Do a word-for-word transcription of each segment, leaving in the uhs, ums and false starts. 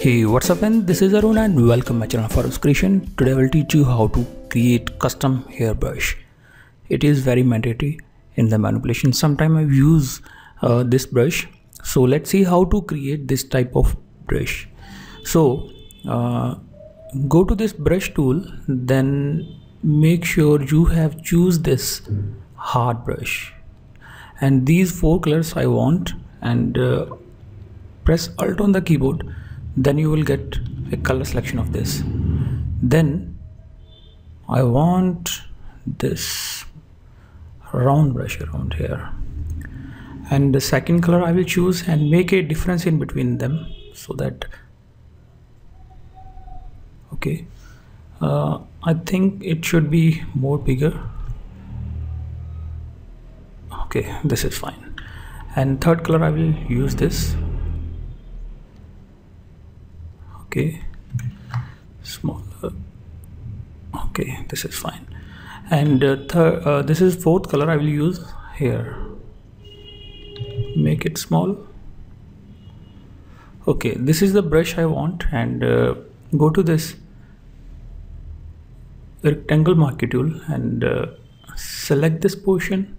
Hey, what's up, and this is Arun and welcome my channel for Arunz Creation. Today I will teach you how to create custom hairbrush. It is very mandatory in the manipulation. Sometimes I use uh, this brush. So let's see how to create this type of brush. So uh, go to this brush tool, then make sure you have choose this hard brush. And these four colors I want, and uh, press Alt on the keyboard. Then you will get a color selection of this. Then I want this round brush around here, and the second color I will choose and make a difference in between them so that okay uh, I think it should be more bigger. Okay, this is fine. And third color I will use this. Okay, smaller. Okay, this is fine. And uh, third, uh, this is fourth color I will use here. Make it small. Okay, this is the brush I want, and uh, go to this rectangle marquee tool and uh, select this portion.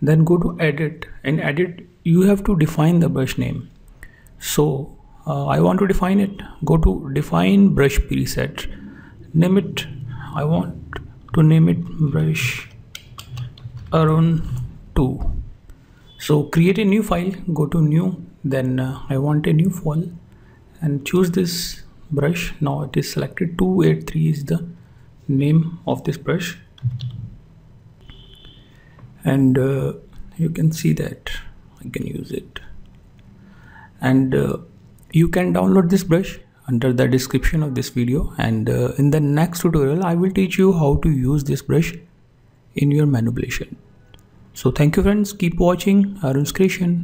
Then go to edit, and edit you have to define the brush name. So Uh, I want to define it. Go to define brush preset. Name it. I want to name it brush Arun two. So create a new file. Go to new. Then uh, I want a new file and choose this brush. Now it is selected. two eight three is the name of this brush, and uh, you can see that I can use it. And uh, you can download this brush under the description of this video, and uh, in the next tutorial I will teach you how to use this brush in your manipulation. So thank you friends, keep watching Arunz Creation.